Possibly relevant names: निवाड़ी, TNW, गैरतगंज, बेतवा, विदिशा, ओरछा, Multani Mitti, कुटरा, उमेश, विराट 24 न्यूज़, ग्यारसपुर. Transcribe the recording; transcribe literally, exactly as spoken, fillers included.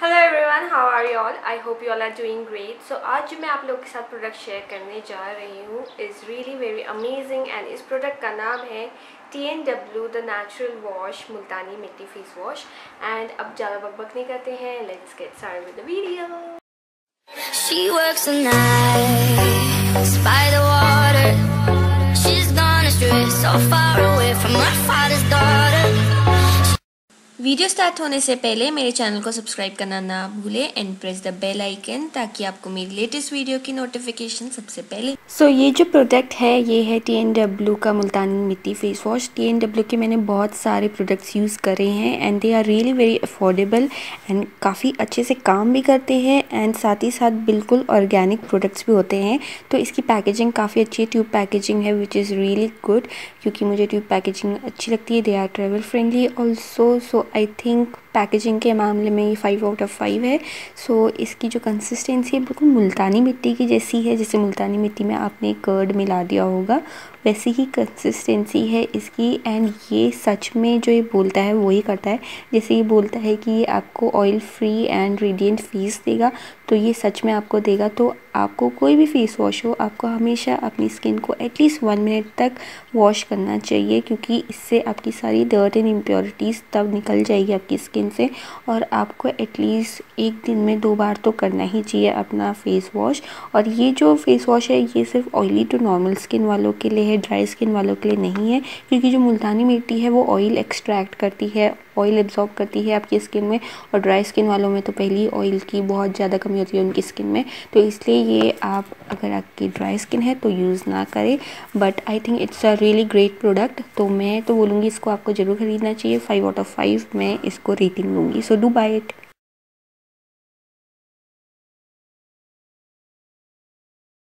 Hello everyone, how are you all? I hope you all are doing great. So आज जो मैं आप लोगों के साथ प्रोडक्ट शेयर करने जा रही हूँ is really very amazing and इस प्रोडक्ट का नाम है T N W the natural wash Multani मिट्टी फेस वॉश। एंड अब ज़्यादा बकबक नहीं करते हैं, let's get started with the video. Video start होने से पहले मेरे चैनल को सब्सक्राइब करना ना भूलें and press the bell icon ताकि आपको मेरी लेटेस्ट वीडियो की नोटिफिकेशन सबसे पहले। सो so, ये जो प्रोडक्ट है ये है टी एन डब्ल्यू का मुल्तानी मिट्टी face wash. T N W के मैंने बहुत सारे प्रोडक्ट्स यूज़ करे हैं and they are really very affordable and काफ़ी अच्छे से काम भी करते हैं एंड साथ ही साथ बिल्कुल ऑर्गेनिक प्रोडक्ट्स भी होते हैं। तो इसकी पैकेजिंग काफ़ी अच्छी है, ट्यूब पैकेजिंग है विच इज़ रियली गुड क्योंकि मुझे ट्यूब पैकेजिंग अच्छी लगती है। They are travel friendly also. So I think packaging के मामले में ये फाइव आउट ऑफ फाइव है। सो so, इसकी जो कंसिस्टेंसी है बिल्कुल मुल्तानी मिट्टी की जैसी है, जैसे मुल्तानी मिट्टी में आपने कर्ड मिला दिया होगा वैसी ही कंसिस्टेंसी है इसकी। एंड ये सच में जो ये बोलता है वही करता है। जैसे ये बोलता है कि ये आपको oil free and radiant face देगा तो ये सच में आपको देगा। तो आपको कोई भी फेस वॉश हो आपको हमेशा अपनी स्किन को एटलीस्ट वन मिनट तक वॉश करना चाहिए क्योंकि इससे आपकी सारी डर्ट एंड इम्प्योरिटीज़ तब निकल जाएगी आपकी स्किन से। और आपको एटलीस्ट एक दिन में दो बार तो करना ही चाहिए अपना फेस वॉश। और ये जो फेस वॉश है ये सिर्फ ऑयली टू नॉर्मल स्किन वालों के लिए है, ड्राई स्किन वालों के लिए नहीं है क्योंकि जो मुल्तानी मिट्टी है वो ऑयल एक्सट्रैक्ट करती है, ऑयल एब्जॉर्ब करती है आपकी स्किन में। और ड्राई स्किन वालों में तो पहले ही ऑयल की बहुत ज़्यादा कमी होती है उनकी स्किन में, तो इसलिए ये आप अगर आपकी ड्राई स्किन है तो यूज़ ना करें। But I think it's a really great product. तो मैं तो बोलूँगी इसको आपको ज़रूर खरीदना चाहिए। फाइव आउट ऑफ फाइव मैं इसको रेटिंग दूँगी। So do buy it.